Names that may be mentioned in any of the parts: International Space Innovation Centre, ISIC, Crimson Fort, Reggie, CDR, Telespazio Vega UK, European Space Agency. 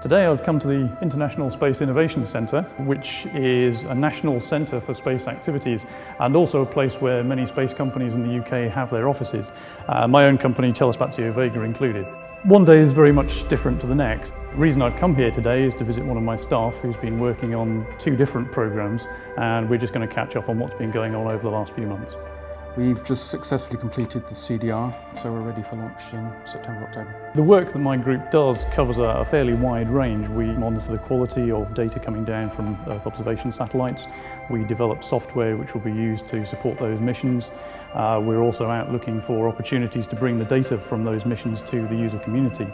Today I've come to the International Space Innovation Centre, which is a national centre for space activities and also a place where many space companies in the UK have their offices, my own company Telespazio Vega included. One day is very much different to the next. The reason I've come here today is to visit one of my staff who's been working on two different programmes, and we're just going to catch up on what's been going on over the last few months. We've just successfully completed the CDR, so we're ready for launch in September, October. The work that my group does covers a fairly wide range. We monitor the quality of data coming down from Earth observation satellites. We develop software which will be used to support those missions. We're also out looking for opportunities to bring the data from those missions to the user community.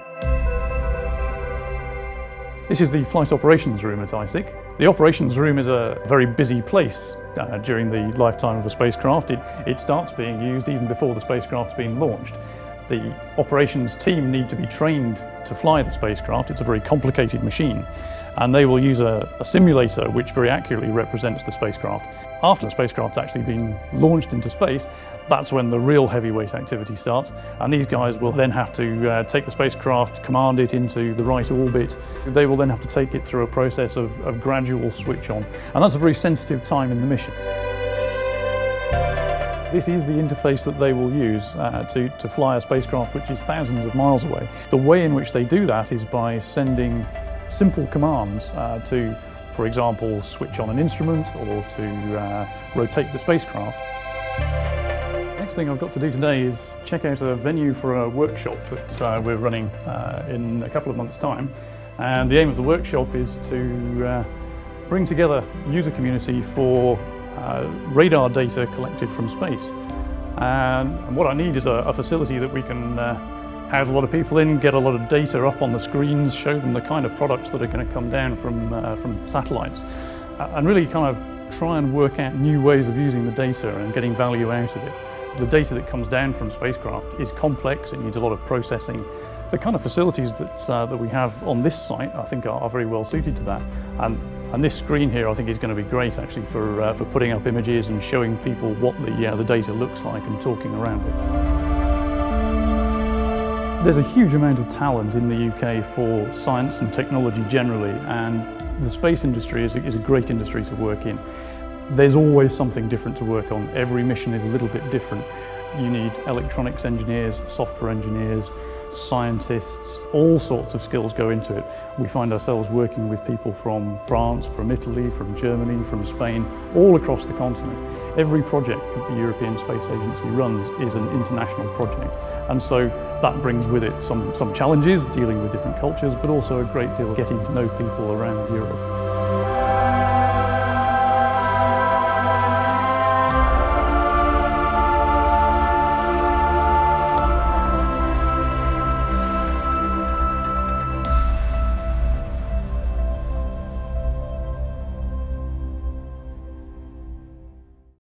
This is the flight operations room at ISIC. The operations room is a very busy place. During the lifetime of a spacecraft, it starts being used even before the spacecraft's been launched. The operations team need to be trained to fly the spacecraft. It's a very complicated machine, and they will use a simulator which very accurately represents the spacecraft. After the spacecraft's actually been launched into space, that's when the real heavyweight activity starts, and these guys will then have to take the spacecraft, command it into the right orbit. They will then have to take it through a process of gradual switch on, and that's a very sensitive time in the mission. This is the interface that they will use to fly a spacecraft which is thousands of miles away. The way in which they do that is by sending simple commands to, for example, switch on an instrument or to rotate the spacecraft. Next thing I've got to do today is check out a venue for a workshop that we're running in a couple of months' time. And the aim of the workshop is to bring together user community for radar data collected from space. And what I need is a facility that we can house a lot of people in, get a lot of data up on the screens, show them the kind of products that are going to come down from satellites, and really kind of try and work out new ways of using the data and getting value out of it. The data that comes down from spacecraft is complex, it needs a lot of processing. The kind of facilities that we have on this site I think are very well suited to that. And this screen here I think is going to be great actually for putting up images and showing people what the data looks like and talking around it. There's a huge amount of talent in the UK for science and technology generally, and the space industry is a great industry to work in. There's always something different to work on. Every mission is a little bit different. You need electronics engineers, software engineers, scientists, all sorts of skills go into it. We find ourselves working with people from France, from Italy, from Germany, from Spain, all across the continent. Every project that the European Space Agency runs is an international project, and so that brings with it some challenges, dealing with different cultures, but also a great deal of getting to know people around Europe.